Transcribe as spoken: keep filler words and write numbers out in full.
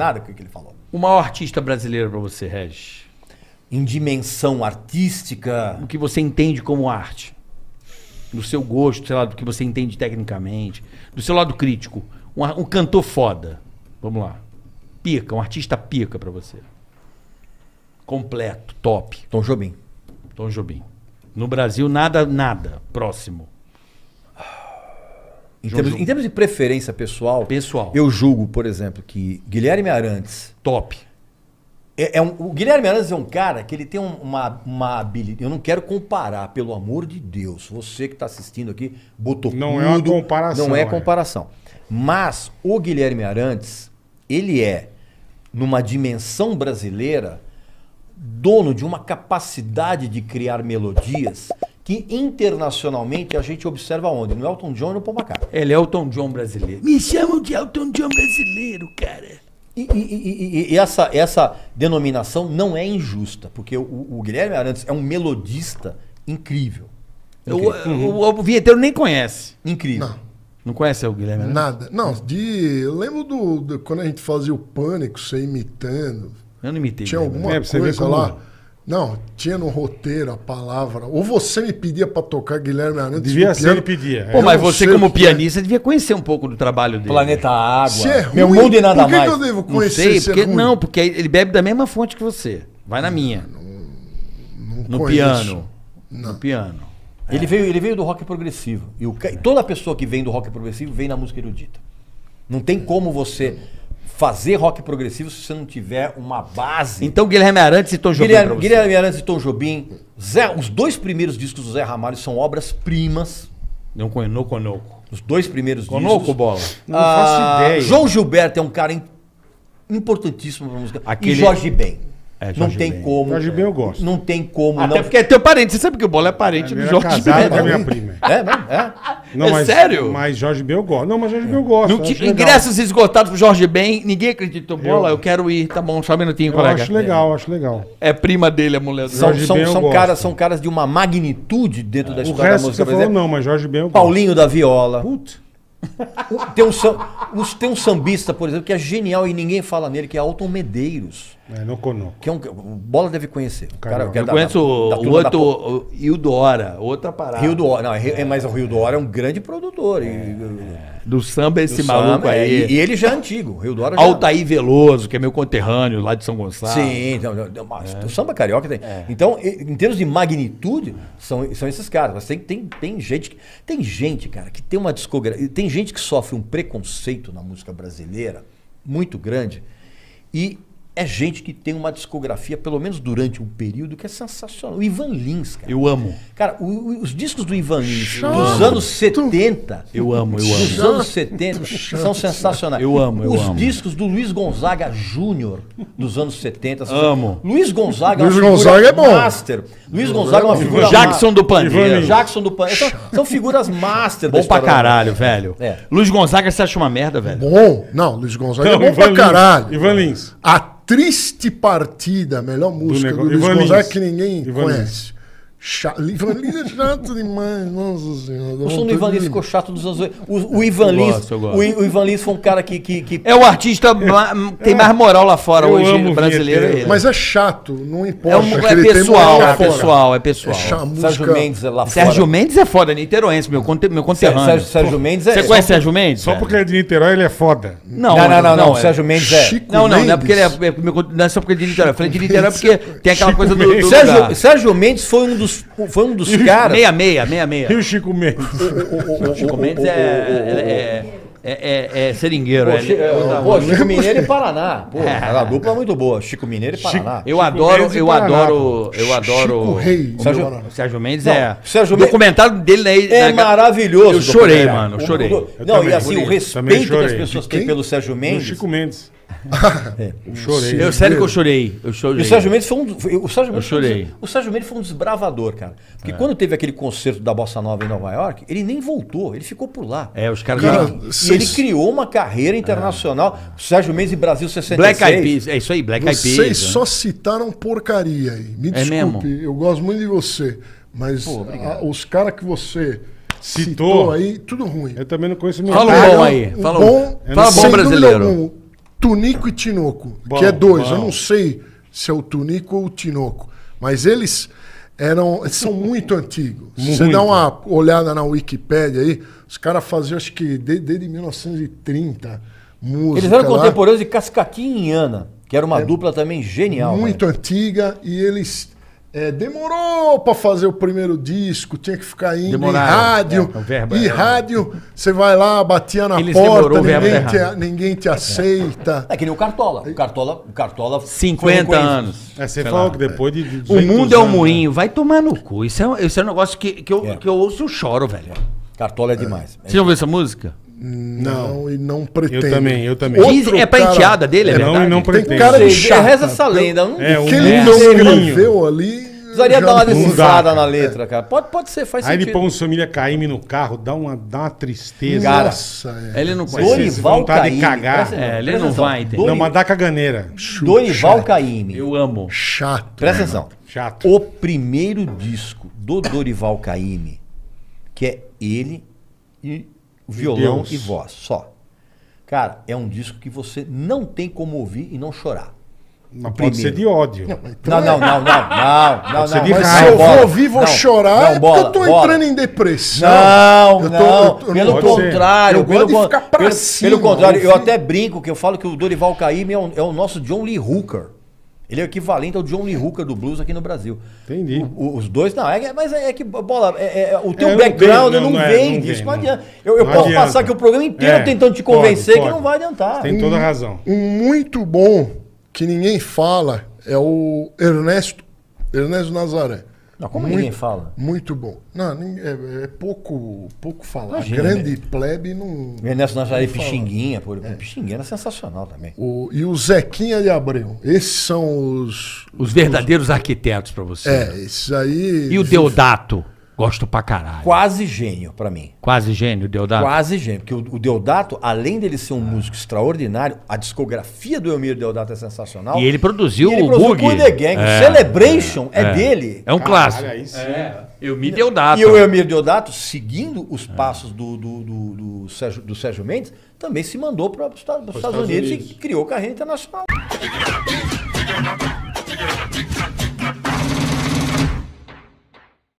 nada com o que ele falou. O maior artista brasileiro para você, Regis? Em dimensão artística... O que você entende como arte. Do seu gosto, sei lá, do que você entende tecnicamente. Do seu lado crítico. Um, um cantor foda. Vamos lá. Pica, um artista pica pra você. Completo, top. Tom Jobim. Tom Jobim. No Brasil, nada, nada. Próximo. Em termos, em termos de preferência pessoal, pessoal, eu julgo, por exemplo, que Guilherme Arantes... Top. É, é um, o Guilherme Arantes é um cara que ele tem um, uma, uma habilidade... Eu não quero comparar, pelo amor de Deus. Você que está assistindo aqui, botou tudo... Não é uma comparação. Não é comparação. É. Mas o Guilherme Arantes, ele é, numa dimensão brasileira, dono de uma capacidade de criar melodias... que internacionalmente a gente observa onde? No Elton John e no Paul McCartney. Ele é Elton John brasileiro. Me chamam de Elton John brasileiro, cara. E, e, e, e essa, essa denominação não é injusta, porque o, o Guilherme Arantes é um melodista incrível. incrível. O, uhum. o, o, o vinheteiro nem conhece. Incrível. Não, não conhece o Guilherme Arantes? Nada. Não, de, eu lembro do, do, quando a gente fazia o Pânico, você imitando. Eu não imitei. Tinha alguma né? coisa é, lá... Não, tinha no roteiro a palavra. Ou você me pedia para tocar Guilherme Arantes. Devia ser, ele pedia. É. Pô, mas você, como pianista, devia conhecer um pouco do trabalho dele. Planeta Água. É ruim, Meu Mundo e Nada Mais. Por que eu devo conhecer? Não sei, porque, não, porque ele bebe da mesma fonte que você. Vai na minha. Não, não, não no piano. Não. No piano. É. Ele, veio, ele veio do rock progressivo. E o, toda pessoa que vem do rock progressivo vem na música erudita. Não tem como você... fazer rock progressivo se você não tiver uma base. Então Guilherme Arantes e Tom Jobim. Guilherme, Guilherme Arantes e Tom Jobim. Zé, os dois primeiros discos do Zé Ramalho são obras-primas. Não conoco, conoco. Os dois primeiros conoco, discos. Conoco, bola. Não ah, faço ideia. João Gilberto é um cara importantíssimo pra música. Aquele... E Jorge Ben. É, não tem Ben. Como. Jorge Ben eu gosto. Não tem como. Até não... porque é teu parente. Você sabe que o Bola é parente do Jorge Ben. É minha prima. É, não, é. Não, é mas, sério? Mas Jorge Ben eu gosto. Não, mas Jorge Ben eu gosto. Não, te... Ingressos esgotados pro Jorge Ben. Ninguém acredita. Bola, eu... eu quero ir. Tá bom, só um minutinho, eu colega. Acho legal, é. acho legal. É prima dele, a mulher do Jorge são, Ben. São, são, caras, são caras de uma magnitude dentro é. da história da música. O resto você falou, não, mas Jorge Ben eu gosto. Paulinho da Viola. Putz. Tem um, tem um sambista, por exemplo, que é genial e ninguém fala nele, que é Alton Medeiros. É, não conoco. Que é um, o Bola deve conhecer. Cara, eu conheço da, da, da o outro, da... Rio do Or, outra parada. Rio do Or, não, é, é, mas o Rio do Or é um grande produtor. É, e, do samba esse do maluco samba, aí. É, e, e ele já é antigo. Rio do Or já... Altair Veloso, que é meu conterrâneo lá de São Gonçalo. Sim, então, é. o samba carioca tem. É. Então, em termos de magnitude, são, são esses caras. Mas tem, tem, tem gente, que, tem gente, cara, que tem uma discografia... Tem gente que sofre um preconceito na música brasileira muito grande e é gente que tem uma discografia, pelo menos durante um período, que é sensacional. O Ivan Lins, cara. Eu amo. Cara, o, o, os discos do Ivan Lins Chato. dos anos setenta... Eu amo, eu amo. Dos anos setenta Chato. são sensacionais. Eu amo, eu os amo. Os discos do Luiz Gonzaga Júnior dos anos setenta. Amo. Luiz Gonzaga... Luiz Gonzaga é bom. Master. Luiz Gonzaga é uma figura... Jackson do Pandeiro. Jackson do Pandeiro. São, são figuras master. Bom pra caralho, velho. É. Luiz Gonzaga, você acha uma merda, velho? Bom. Não, Luiz Gonzaga não, é bom pra caralho. Ivan Lins. Até... Triste Partida, a melhor música do, do Luiz Gonzaga que ninguém Ivan conhece. Ivan Lins é chato demais, nossa senhora. O som do Ivan Lins ficou chato dos anos oitenta. O, o Ivan Lins o, o Ivan Lins foi um cara que... que, que... É o artista que tem mais moral lá fora eu hoje, brasileiro. Ele. Mas é chato, não importa. É, um, é, pessoal, é pessoal, é pessoal, é pessoal. Sérgio Mendes é lá fora. Sérgio Mendes é foda, niteroense, meu, conte, meu conterrâneo. Sérgio, Sérgio Mendes é... Você conhece Sérgio Mendes? Só porque é de Niterói ele é foda. Não, não, não, não, não, não é. Sérgio Mendes é... Chico não, não, Mendes. Não é porque ele é... Não é só porque ele é de Niterói. Eu falei de Niterói porque tem aquela coisa do... do Sérgio, Sérgio Mendes foi um dos... Foi um dos caras. Meia, meia, meia, meia. E o Chico Mendes? O Chico Mendes é. É seringueiro. Pô, Chico Mineiro e Paraná. Pô, a dupla é muito boa. Chico Mineiro e Paraná. Eu adoro, eu adoro, eu adoro. Sérgio Mendes é. O documentário dele é maravilhoso. Eu chorei, mano. Eu chorei. Não, e assim, o respeito que as pessoas têm pelo Sérgio Mendes. Chico Mendes. É. Eu chorei. Eu, sério que eu chorei. Eu chorei. E o Sérgio Mendes foi um. O Sérgio Mendes, eu chorei. O Sérgio Mendes foi um desbravador, cara. Porque é. quando teve aquele concerto da Bossa Nova em Nova York, ele nem voltou, ele ficou por lá. É, os caras. Cara, ele, se... ele criou uma carreira internacional. É. Sérgio Mendes e Brasil sessenta e seis. Black Eyed Peas. É isso aí, Black Eyed Peas. Vocês só citaram porcaria aí. Me desculpe, é mesmo? Eu gosto muito de você. Mas pô, a, os caras que você. Citou. citou aí, tudo ruim. Eu também não conheço meu. Fala o bom aí. Fala o bom brasileiro. Tunico e Tinoco, bom, que é dois. Bom. Eu não sei se é o Tunico ou o Tinoco, mas eles eram, são muito antigos. Muito. Você dá uma olhada na Wikipédia aí, os caras faziam, acho que desde, desde mil novecentos e trinta, música. Eles eram lá contemporâneos de Cascatinha e Inhana, que era uma é, dupla também genial. Muito velho. Antiga, e eles... É, demorou para fazer o primeiro disco, tinha que ficar indo demoraram, em rádio. É, verba, e é, rádio, você vai lá, batia na eles porta, ninguém te, a, ninguém te aceita. É que nem o Cartola. O Cartola, o Cartola cinquenta anos. É, você falou lá, que depois de duzentos o mundo é um moinho, vai tomar no cu. Isso é, isso é um negócio que, que, eu, é. que eu ouço e choro, velho. Cartola é demais. É. Você já ouviu essa música? Não, não, e não pretendo. Eu também, eu também. Outro é pra enteada dele, é verdade? Não, e não pretendo. Tem cara de chato. Reza essa lenda. Não... É, o que ele não escreveu ali... Precisaria dar uma deslizada na letra, cara. Pode, pode ser, faz Aí sentido. Aí ele põe o Somília Caymmi no carro, dá uma, dá uma tristeza. Cara, nossa, é. Ele não vai. Dorival Caymmi. É, ele não vai, entendeu? Não, mas dá caganeira. Dorival Caymmi. Eu amo. Chato. Presta atenção. Chato. O primeiro disco do Dorival Caymmi, que é ele e... violão Deus. E voz, só. Cara, é um disco que você não tem como ouvir e não chorar. Mas pode ser de ódio. Não, então não, é... não, não, não, não, não, não. De mas se eu bola, vou ouvir, vou não, chorar, não, é bola, eu tô bola. entrando em depressão. Não, eu tô, não, eu, eu, pelo contrário. Eu pelo, gosto de ficar pra pelo, cima, pelo contrário, ouvir. Eu até brinco, que eu falo que o Dorival Caymmi é, um, é o nosso John Lee Hooker. Ele é o equivalente ao John Lee Hooker do blues aqui no Brasil. Entendi. O, os dois, não, é, mas é, é que, bola, é, é, o teu é, background não, não, não vem é, disso, não, não adianta. Eu, eu não posso adianta. passar aqui o programa inteiro é, tentando te convencer pode, pode. que não vai adiantar. Você tem toda a razão. Um, um muito bom, que ninguém fala, é o Ernesto, Ernesto Nazaré. Não, como muito, ninguém fala? Muito bom. Não, é, é pouco, pouco falar. Imagina, grande mesmo. Plebe não... Ernesto Nazaré e Pixinguinha. Pô, é. Pixinguinha era sensacional também. O, e o Zequinha de Abreu. Esses são os... Os verdadeiros os... arquitetos pra você. É, né? Esses aí... E o Deodato. Gosto pra caralho. Quase gênio pra mim. Quase gênio, o Deodato? Quase gênio. Porque o, o Deodato, além dele ser um ah. músico extraordinário, a discografia do Eumir Deodato é sensacional. E ele produziu e ele o Bug. O The Gang. É. Celebration é. é dele. É um clássico. Caralho, isso é. é. Eumir Deodato. E o Eumir Deodato, seguindo os passos é. do, do, do, do, Sérgio, do Sérgio Mendes, também se mandou para os Estados, Estados Unidos, Unidos e criou carreira internacional.